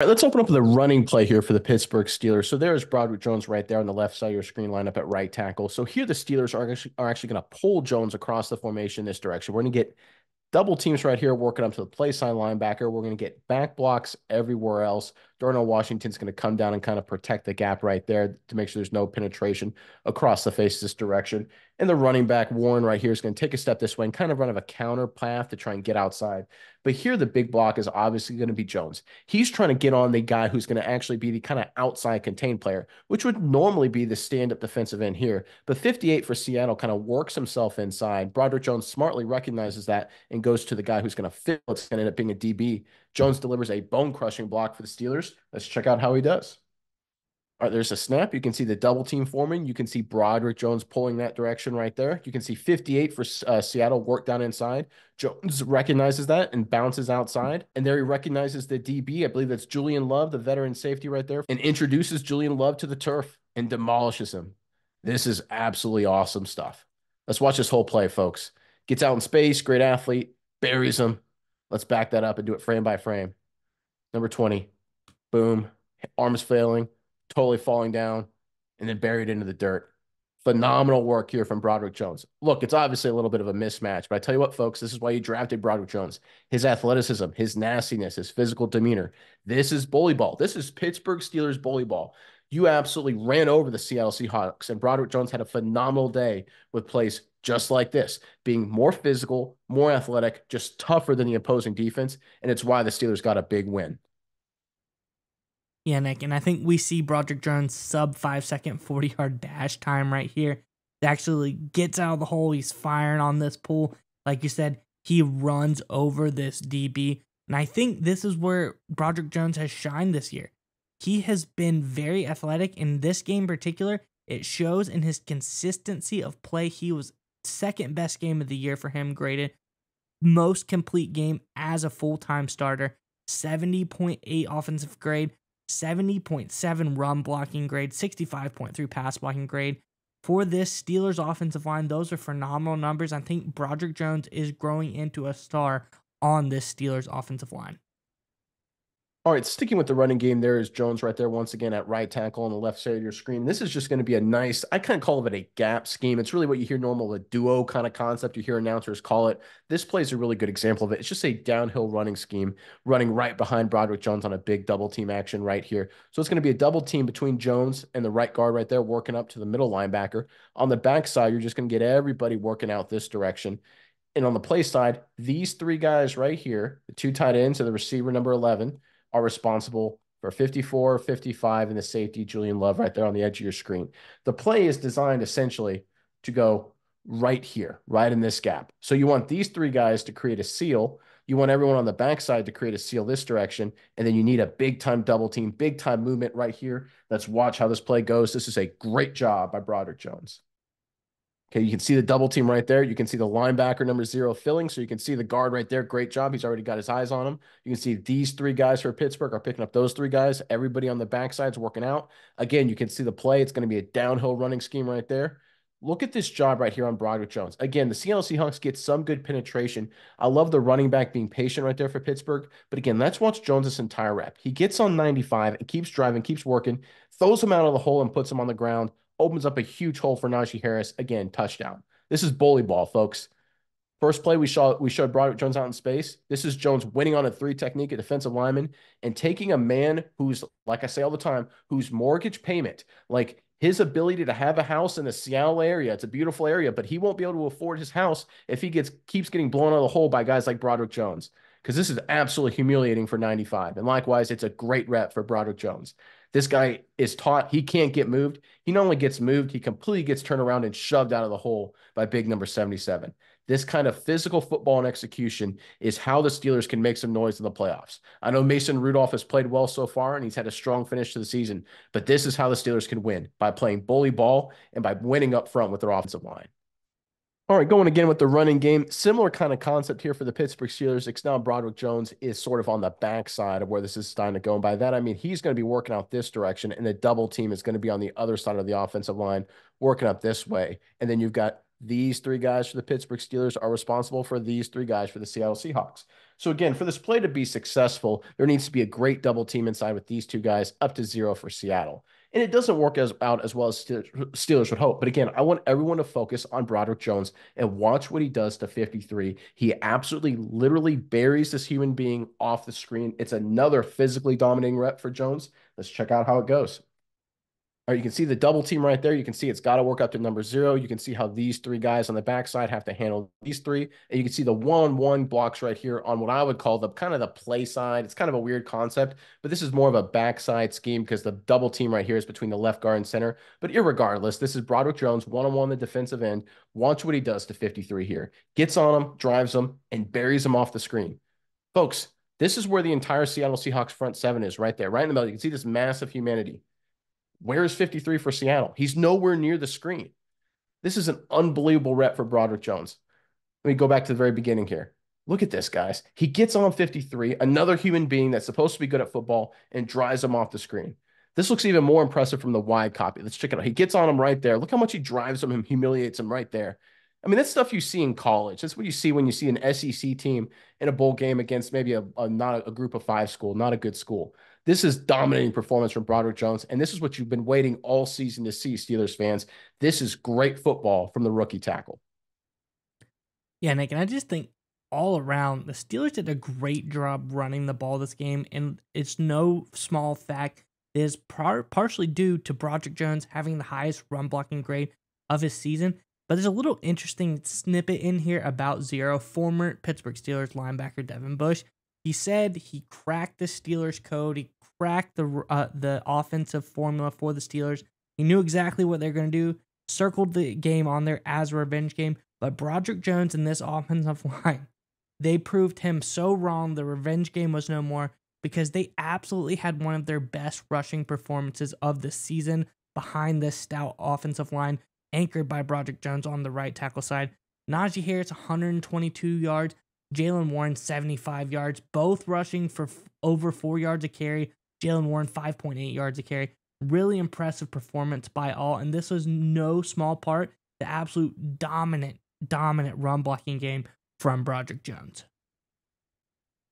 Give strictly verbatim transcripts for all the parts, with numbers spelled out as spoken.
All right, let's open up the running play here for the Pittsburgh Steelers. So there is Broderick Jones right there on the left side of your screen lineup at right tackle. So here the Steelers are actually, are actually going to pull Jones across the formation this direction. We're going to get double teams right here working up to the play side linebacker. We're going to get back blocks everywhere else. Darnell Washington's going to come down and kind of protect the gap right there to make sure there's no penetration across the face this direction. And the running back, Warren, right here is going to take a step this way and kind of run of a counter path to try and get outside. But here the big block is obviously going to be Jones. He's trying to get on the guy who's going to actually be the kind of outside contained player, which would normally be the stand-up defensive end here. But fifty-eight for Seattle kind of works himself inside. Broderick Jones smartly recognizes that and goes to the guy who's going to fill. It's going to end up being a D B. Jones delivers a bone-crushing block for the Steelers. Let's check out how he does. All right, there's a snap. You can see the double team forming. You can see Broderick Jones pulling that direction right there. You can see fifty-eight for uh, Seattle work down inside. Jones recognizes that and bounces outside. And there he recognizes the D B. I believe that's Julian Love, the veteran safety right there, and introduces Julian Love to the turf and demolishes him. This is absolutely awesome stuff. Let's watch this whole play, folks. Gets out in space, great athlete, buries him. Let's back that up and do it frame by frame. Number twenty, boom, arms failing, totally falling down, and then buried into the dirt. Phenomenal work here from Broderick Jones. Look, it's obviously a little bit of a mismatch, but I tell you what, folks, this is why you drafted Broderick Jones. His athleticism, his nastiness, his physical demeanor. This is bully ball. This is Pittsburgh Steelers bully ball. You absolutely ran over the Seattle Seahawks, and Broderick Jones had a phenomenal day with plays just like this, being more physical, more athletic, just tougher than the opposing defense, and it's why the Steelers got a big win. Yeah, Nick, and I think we see Broderick Jones' sub-five-second forty-yard dash time right here. He actually gets out of the hole. He's firing on this pull. Like you said, he runs over this D B, and I think this is where Broderick Jones has shined this year. He has been very athletic in this game in particular. It shows in his consistency of play. He was second best game of the year for him graded. Most complete game as a full-time starter. seventy point eight offensive grade. seventy point seven run blocking grade. sixty-five point three pass blocking grade. For this Steelers offensive line, those are phenomenal numbers. I think Broderick Jones is growing into a star on this Steelers offensive line. All right, sticking with the running game, there is Jones right there once again at right tackle on the left side of your screen. This is just going to be a nice, I kind of call it a gap scheme. It's really what you hear normal, a duo kind of concept you hear announcers call it. This play is a really good example of it. It's just a downhill running scheme, running right behind Broderick Jones on a big double team action right here. So it's going to be a double team between Jones and the right guard right there, working up to the middle linebacker. On the backside, you're just going to get everybody working out this direction. And on the play side, these three guys right here, the two tight ends and the receiver number eleven, are responsible for fifty-four, fifty-five, and the safety, Julian Love, right there on the edge of your screen. The play is designed essentially to go right here, right in this gap. So you want these three guys to create a seal. You want everyone on the backside to create a seal this direction, and then you need a big-time double team, big-time movement right here. Let's watch how this play goes. This is a great job by Broderick Jones. Okay, you can see the double team right there. You can see the linebacker number zero filling, so you can see the guard right there. Great job. He's already got his eyes on him. You can see these three guys for Pittsburgh are picking up those three guys. Everybody on the backside's working out. Again, you can see the play. It's going to be a downhill running scheme right there. Look at this job right here on Broderick Jones. Again, the Seattle Seahawks get some good penetration. I love the running back being patient right there for Pittsburgh. But again, let's watch Jones' entire rep. He gets on ninety-five and keeps driving, keeps working, throws him out of the hole and puts him on the ground. Opens up a huge hole for Najee Harris. Again, touchdown. This is bully ball, folks. First play, we saw we showed Broderick Jones out in space. This is Jones winning on a three technique, a defensive lineman, and taking a man who's, like I say all the time, whose mortgage payment, like his ability to have a house in the Seattle area. It's a beautiful area, but he won't be able to afford his house if he gets keeps getting blown out of the hole by guys like Broderick Jones, because this is absolutely humiliating for ninety-five. And likewise, it's a great rep for Broderick Jones. This guy is taught he can't get moved. He not only gets moved, he completely gets turned around and shoved out of the hole by big number seventy-seven. This kind of physical football and execution is how the Steelers can make some noise in the playoffs. I know Mason Rudolph has played well so far, and he's had a strong finish to the season, but this is how the Steelers can win, by playing bully ball and by winning up front with their offensive line. All right, going again with the running game. Similar kind of concept here for the Pittsburgh Steelers. It's now Broderick Jones is sort of on the backside of where this is starting to go. And by that, I mean he's going to be working out this direction, and the double team is going to be on the other side of the offensive line, working up this way. And then you've got These three guys for the Pittsburgh Steelers are responsible for these three guys for the Seattle Seahawks. So again, for this play to be successful, there needs to be a great double team inside with these two guys up to zero for Seattle. And it doesn't work as out as well as Steelers would hope. But again, I want everyone to focus on Broderick Jones and watch what he does to fifty-three. He absolutely literally buries this human being off the screen. It's another physically dominating rep for Jones. Let's check out how it goes. All right, you can see the double team right there. You can see it's got to work up to number zero. You can see how these three guys on the backside have to handle these three. And you can see the one-on-one blocks right here on what I would call the kind of the play side. It's kind of a weird concept, but this is more of a backside scheme because the double team right here is between the left guard and center. But irregardless, this is Broderick Jones, one-on-one the defensive end. Watch what he does to fifty-three here. Gets on him, drives him, and buries him off the screen. Folks, this is where the entire Seattle Seahawks front seven is right there, right in the middle. You can see this massive humanity. Where is fifty-three for Seattle? He's nowhere near the screen. This is an unbelievable rep for Broderick Jones. Let me go back to the very beginning here. Look at this, guys. He gets on fifty-three, another human being that's supposed to be good at football, and drives him off the screen. This looks even more impressive from the wide copy. Let's check it out. He gets on him right there. Look how much he drives him and humiliates him right there. I mean, that's stuff you see in college. That's what you see when you see an S E C team in a bowl game against maybe a, a not a group of five school, not a good school. This is dominating performance from Broderick Jones, and this is what you've been waiting all season to see, Steelers fans. This is great football from the rookie tackle. Yeah, Nick, and I just think all around, the Steelers did a great job running the ball this game, and it's no small fact it is par partially due to Broderick Jones having the highest run-blocking grade of his season. But there's a little interesting snippet in here about Zero, former Pittsburgh Steelers linebacker Devin Bush. He said he cracked the Steelers code. He cracked the uh, the offensive formula for the Steelers. He knew exactly what they're going to do, circled the game on there as a revenge game. But Broderick Jones and this offensive line, they proved him so wrong. The revenge game was no more because they absolutely had one of their best rushing performances of the season behind this stout offensive line, anchored by Broderick Jones on the right tackle side. Najee Harris, one hundred twenty-two yards. Jaylen Warren, seventy-five yards. Both rushing for over four yards a carry. Jaylen Warren, five point eight yards a carry. Really impressive performance by all. And this was no small part, the absolute dominant, dominant run blocking game from Broderick Jones.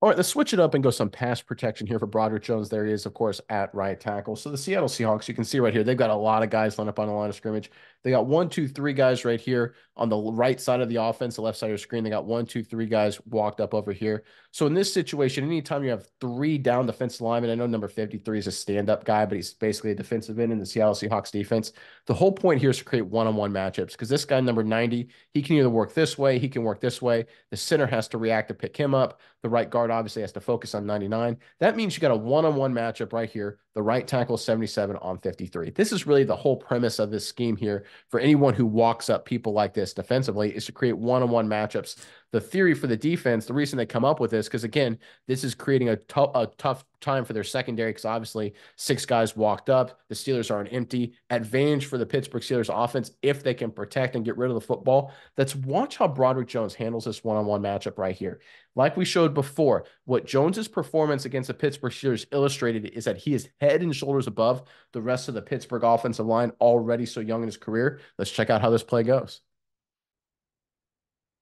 All right, let's switch it up and go some pass protection here for Broderick Jones. There he is, of course, at right tackle. So the Seattle Seahawks, you can see right here, they've got a lot of guys lined up on the line of scrimmage. They got one, two, three guys right here on the right side of the offense, the left side of your screen. They got one, two, three guys walked up over here. So in this situation, anytime you have three down defensive linemen, I know number fifty-three is a stand-up guy, but he's basically a defensive end in the Seattle Seahawks defense. The whole point here is to create one-on-one matchups because this guy, number ninety, he can either work this way, he can work this way. The center has to react to pick him up. The right guard obviously has to focus on ninety-nine. That means you got a one-on-one matchup right here. The right tackle seventy-seven on fifty-three. This is really the whole premise of this scheme here for anyone who walks up people like this defensively is to create one-on-one matchups. The theory for the defense, the reason they come up with this, because again, this is creating a, a tough time for their secondary because obviously six guys walked up. The Steelers aren't empty. Advantage for the Pittsburgh Steelers offense if they can protect and get rid of the football. Let's watch how Broderick Jones handles this one-on-one matchup right here. Like we showed before, what Jones's performance against the Pittsburgh Steelers illustrated is that he is head and shoulders above the rest of the Pittsburgh offensive line already so young in his career. Let's check out how this play goes.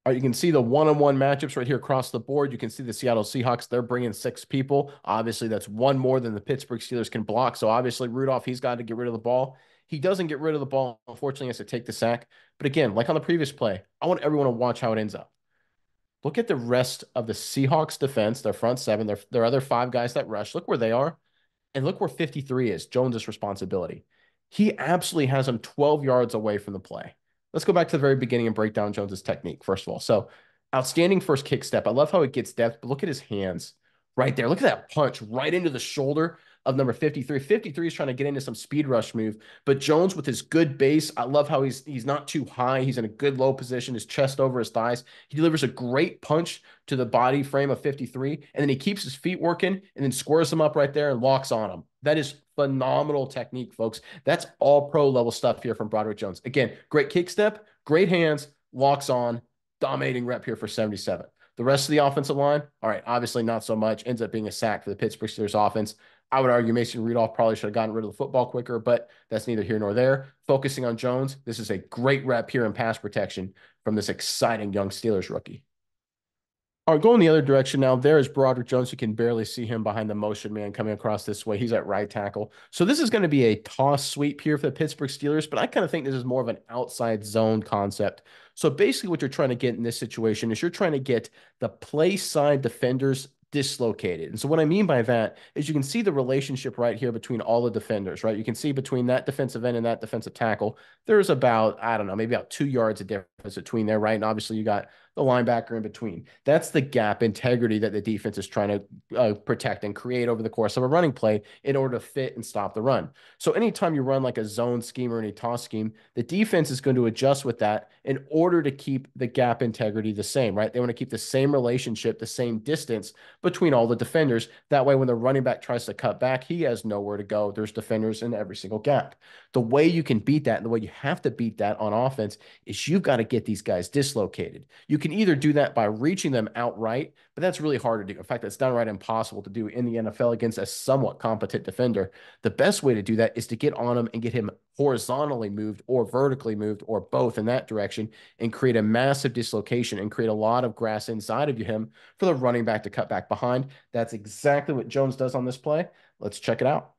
All right, you can see the one-on-one matchups right here across the board. You can see the Seattle Seahawks, they're bringing six people. Obviously, that's one more than the Pittsburgh Steelers can block. So obviously, Rudolph, he's got to get rid of the ball. He doesn't get rid of the ball. Unfortunately, he has to take the sack. But again, like on the previous play, I want everyone to watch how it ends up. Look at the rest of the Seahawks defense, their front seven, their, their other five guys that rush. Look where they are. And look where fifty-three is, Jones's responsibility. He absolutely has him twelve yards away from the play. Let's go back to the very beginning and break down Jones's technique, first of all. So outstanding first kick step. I love how it gets depth, but look at his hands right there. Look at that punch right into the shoulder of number fifty-three. fifty-three is trying to get into some speed rush move, but Jones with his good base, I love how he's he's not too high. He's in a good low position, his chest over his thighs. He delivers a great punch to the body frame of fifty-three, and then he keeps his feet working and then squares him up right there and locks on him. That is phenomenal technique, folks. That's all pro-level stuff here from Broderick Jones. Again, great kick step, great hands, locks on, dominating rep here for seventy-seven. The rest of the offensive line, all right, obviously not so much. Ends up being a sack for the Pittsburgh Steelers offense. I would argue Mason Rudolph probably should have gotten rid of the football quicker, but that's neither here nor there. Focusing on Jones, this is a great rep here in pass protection from this exciting young Steelers rookie. All right, going the other direction now, there is Broderick Jones. You can barely see him behind the motion man coming across this way. He's at right tackle. So this is going to be a toss sweep here for the Pittsburgh Steelers, but I kind of think this is more of an outside zone concept. So basically what you're trying to get in this situation is you're trying to get the play side defenders dislocated. And so what I mean by that is you can see the relationship right here between all the defenders, right? You can see between that defensive end and that defensive tackle, there's about, I don't know, maybe about two yards of difference between there, right? And obviously you got the linebacker in between. That's the gap integrity that the defense is trying to uh, protect and create over the course of a running play in order to fit and stop the run. So anytime you run like a zone scheme or any toss scheme, the defense is going to adjust with that in order to keep the gap integrity the same, right? They want to keep the same relationship, the same distance between all the defenders. That way, when the running back tries to cut back, he has nowhere to go. There's defenders in every single gap. The way you can beat that and the way you have to beat that on offense is you've got to get these guys dislocated. You can either do that by reaching them outright, but that's really hard to do. In fact, that's downright impossible to do in the N F L against a somewhat competent defender. The best way to do that is to get on him and get him horizontally moved or vertically moved or both in that direction and create a massive dislocation and create a lot of grass inside of him for the running back to cut back behind. That's exactly what Jones does on this play. Let's check it out.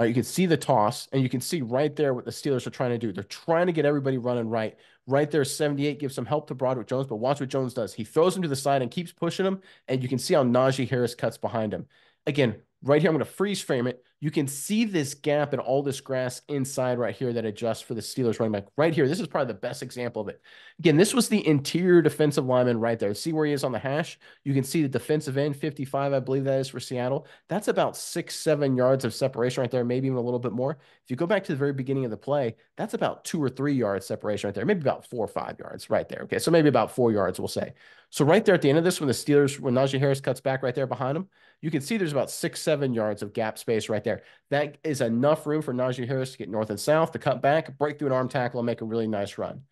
Uh, you can see the toss, and you can see right there what the Steelers are trying to do. They're trying to get everybody running right. Right there, seventy-eight gives some help to Broderick Jones, but watch what Jones does. He throws him to the side and keeps pushing him, and you can see how Najee Harris cuts behind him. Again, right here, I'm going to freeze frame it. You can see this gap and all this grass inside right here that adjusts for the Steelers running back. Right here, this is probably the best example of it. Again, this was the interior defensive lineman right there. See where he is on the hash? You can see the defensive end, fifty-five, I believe that is for Seattle. That's about six, seven yards of separation right there, maybe even a little bit more. If you go back to the very beginning of the play, that's about two or three yards separation right there, maybe about four or five yards right there. Okay, so maybe about four yards, we'll say. So right there at the end of this, when the Steelers, when Najee Harris cuts back right there behind him, you can see there's about six, seven yards of gap space right there. There. That is enough room for Najee Harris to get north and south, to cut back, break through an arm tackle, and make a really nice run.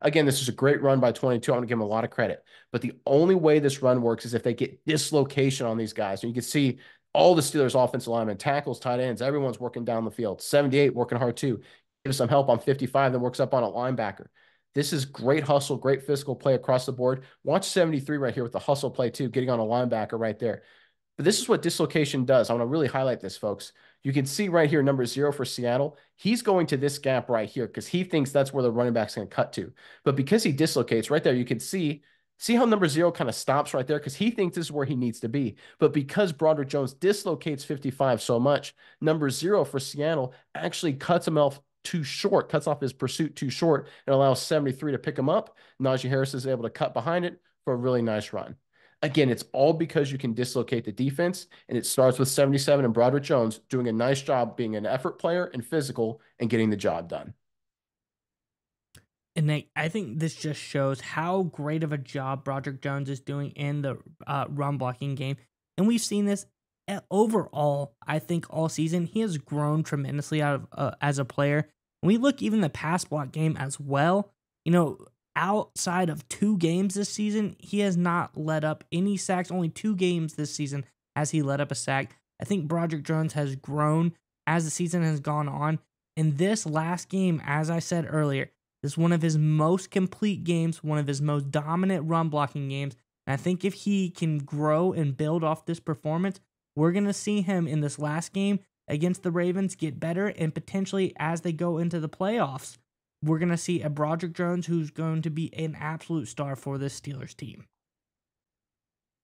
Again, this is a great run by twenty-two. I'm going to give him a lot of credit. But the only way this run works is if they get dislocation on these guys. And you can see all the Steelers offensive linemen, tackles, tight ends, everyone's working down the field. seventy-eight working hard too. Gives some help on fifty-five, then works up on a linebacker. This is great hustle, great physical play across the board. Watch seventy-three right here with the hustle play too, getting on a linebacker right there. But this is what dislocation does. I want to really highlight this, folks. You can see right here, number zero for Seattle. He's going to this gap right here because he thinks that's where the running back's going to cut to. But because he dislocates right there, you can see, see how number zero kind of stops right there because he thinks this is where he needs to be. But because Broderick Jones dislocates fifty-five so much, number zero for Seattle actually cuts him off too short, cuts off his pursuit too short and allows seventy-three to pick him up. Najee Harris is able to cut behind it for a really nice run. Again, it's all because you can dislocate the defense, and it starts with seventy-seven and Broderick Jones doing a nice job being an effort player and physical and getting the job done. And Nate, I think this just shows how great of a job Broderick Jones is doing in the uh, run blocking game. And we've seen this overall, I think, all season. He has grown tremendously out of, uh, as a player. When we look even the pass block game as well, you know, outside of two games this season, he has not let up any sacks. Only two games this season has he let up a sack. I think Broderick Jones has grown as the season has gone on. In this last game, as I said earlier, this is one of his most complete games, one of his most dominant run blocking games. And I think if he can grow and build off this performance, we're going to see him in this last game against the Ravens get better and potentially as they go into the playoffs. We're going to see a Broderick Jones who's going to be an absolute star for this Steelers team.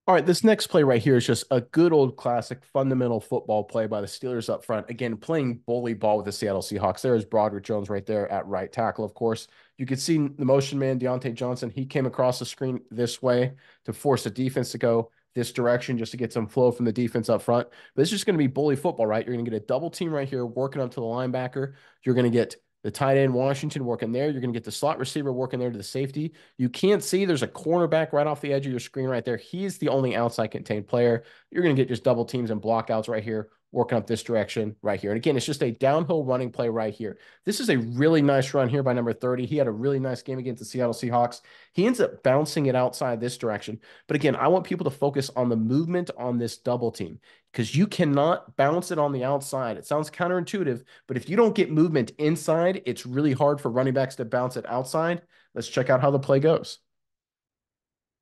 All right, this next play right here is just a good old classic fundamental football play by the Steelers up front. Again, playing bully ball with the Seattle Seahawks. There is Broderick Jones right there at right tackle, of course. You could see the motion man, Deontay Johnson. He came across the screen this way to force the defense to go this direction just to get some flow from the defense up front. But it's just going to be bully football, right? You're going to get a double team right here working up to the linebacker. You're going to get the tight end, Washington, working there. You're going to get the slot receiver working there to the safety. You can't see there's a cornerback right off the edge of your screen right there. He's the only outside contained player. You're going to get just double teams and blockouts right here. working up this direction right here. And again, it's just a downhill running play right here. This is a really nice run here by number thirty. He had a really nice game against the Seattle Seahawks. He ends up bouncing it outside this direction. But again, I want people to focus on the movement on this double team, because you cannot bounce it on the outside. It sounds counterintuitive, but if you don't get movement inside, it's really hard for running backs to bounce it outside. Let's check out how the play goes.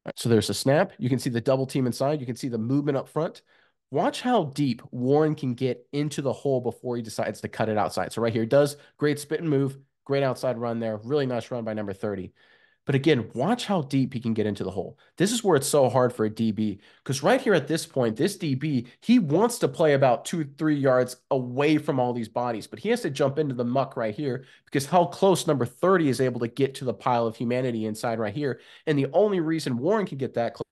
All right, so there's a snap. You can see the double team inside. You can see the movement up front. Watch how deep Warren can get into the hole before he decides to cut it outside. So right here, he does great spit and move, great outside run there. Really nice run by number thirty. But again, watch how deep he can get into the hole. This is where it's so hard for a D B, because right here at this point, this D B, he wants to play about two, three yards away from all these bodies, but he has to jump into the muck right here because how close number thirty is able to get to the pile of humanity inside right here. And the only reason Warren can get that close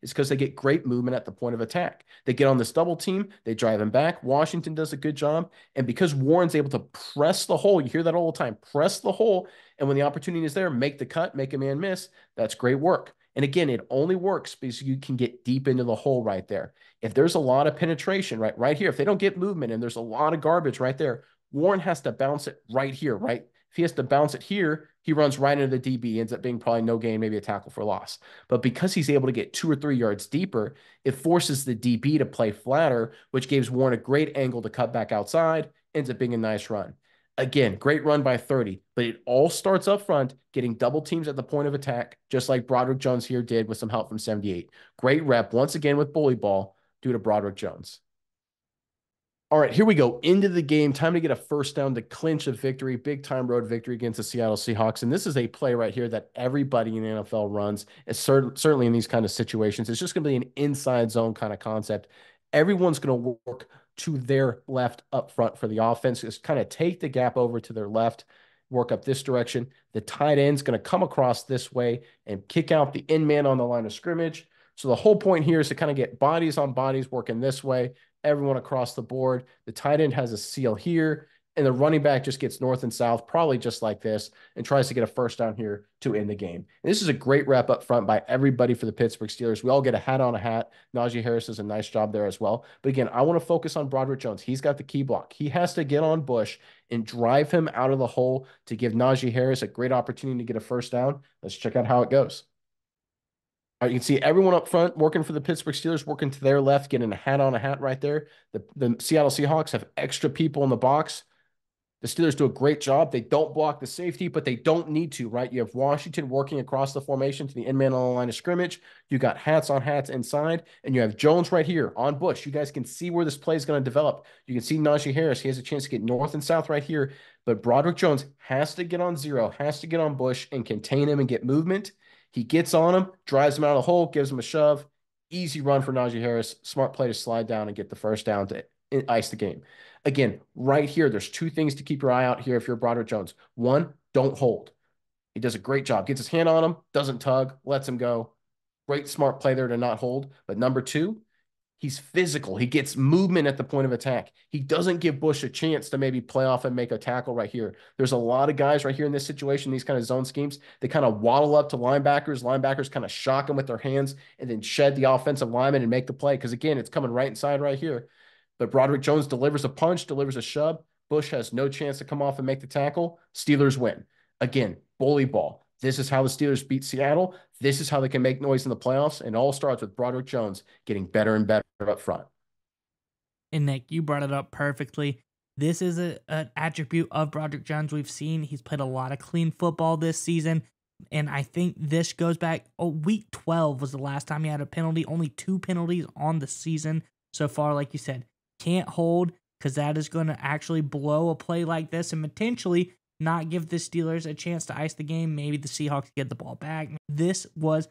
is because they get great movement at the point of attack. They get on this double team, they drive him back. Washington does a good job. And because Warren's able to press the hole, you hear that all the time, press the hole. And when the opportunity is there, make the cut, make a man miss. That's great work. And again, it only works because you can get deep into the hole right there. If there's a lot of penetration right, right here, if they don't get movement and there's a lot of garbage right there, Warren has to bounce it right here, right? If he has to bounce it here, he runs right into the D B, ends up being probably no gain, maybe a tackle for loss. But because he's able to get two or three yards deeper, it forces the D B to play flatter, which gives Warren a great angle to cut back outside, ends up being a nice run. Again, great run by thirty, but it all starts up front, getting double teams at the point of attack, just like Broderick Jones here did with some help from seventy-eight. Great rep, once again with bully ball, due to Broderick Jones. All right, here we go. Into the game. Time to get a first down to clinch a victory. Big time road victory against the Seattle Seahawks. And this is a play right here that everybody in the N F L runs, and cert certainly in these kind of situations. It's just going to be an inside zone kind of concept. Everyone's going to work to their left up front for the offense. Just kind of take the gap over to their left, work up this direction. The tight end's going to come across this way and kick out the end man on the line of scrimmage. So the whole point here is to kind of get bodies on bodies working this way, everyone across the board. The tight end has a seal here, and the running back just gets north and south, probably just like this, and tries to get a first down here to end the game. And this is a great wrap up front by everybody for the Pittsburgh Steelers. We all get a hat on a hat. Najee Harris does a nice job there as well. But again, I want to focus on Broderick Jones. He's got the key block. He has to get on Bush and drive him out of the hole to give Najee Harris a great opportunity to get a first down. Let's check out how it goes. All right, you can see everyone up front working for the Pittsburgh Steelers, working to their left, getting a hat on a hat right there. The, the Seattle Seahawks have extra people in the box. The Steelers do a great job. They don't block the safety, but they don't need to, right? You have Washington working across the formation to the end man on the line of scrimmage. You got hats on hats inside, and you have Jones right here on Bush. You guys can see where this play is going to develop. You can see Najee Harris. He has a chance to get north and south right here, but Broderick Jones has to get on zero, has to get on Bush and contain him and get movement. He gets on him, drives him out of the hole, gives him a shove. Easy run for Najee Harris. Smart play to slide down and get the first down to ice the game. Again, right here, there's two things to keep your eye out here if you're Broderick Jones. One, don't hold. He does a great job. Gets his hand on him, doesn't tug, lets him go. Great smart play there to not hold. But number two, he's physical. He gets movement at the point of attack. He doesn't give Bush a chance to maybe play off and make a tackle right here. There's a lot of guys right here in this situation, these kind of zone schemes. They kind of waddle up to linebackers. Linebackers kind of shock them with their hands and then shed the offensive lineman and make the play. Because again, it's coming right inside right here. But Broderick Jones delivers a punch, delivers a shove. Bush has no chance to come off and make the tackle. Steelers win. Again, bully ball. This is how the Steelers beat Seattle. This is how they can make noise in the playoffs. And all starts with Broderick Jones getting better and better up front. And Nick, you brought it up perfectly. This is a, an attribute of Broderick Jones we've seen. He's played a lot of clean football this season. And I think this goes back, oh, week twelve was the last time he had a penalty. Only two penalties on the season so far, like you said. Can't hold, because that is going to actually blow a play like this and potentially not give the Steelers a chance to ice the game. Maybe the Seahawks get the ball back. This was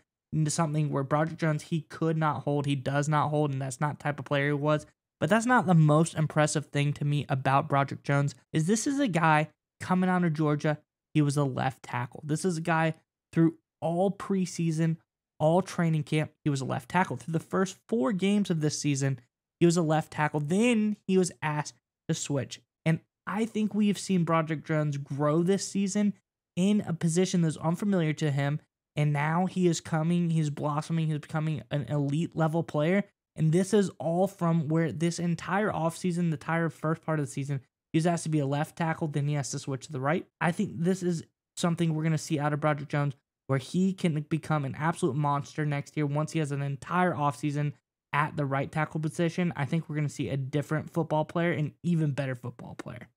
something where Broderick Jones, he could not hold. He does not hold, and that's not the type of player he was. But that's not the most impressive thing to me about Broderick Jones, is this is a guy coming out of Georgia. He was a left tackle. This is a guy through all preseason, all training camp, he was a left tackle. Through the first four games of this season, he was a left tackle. Then he was asked to switch. And I think we have seen Broderick Jones grow this season in a position that's unfamiliar to him. And now he is coming, he's blossoming, he's becoming an elite level player. And this is all from where this entire offseason, the entire first part of the season, he has to be a left tackle, then he has to switch to the right. I think this is something we're going to see out of Broderick Jones, where he can become an absolute monster next year once he has an entire offseason at the right tackle position. I think we're going to see a different football player, an even better football player.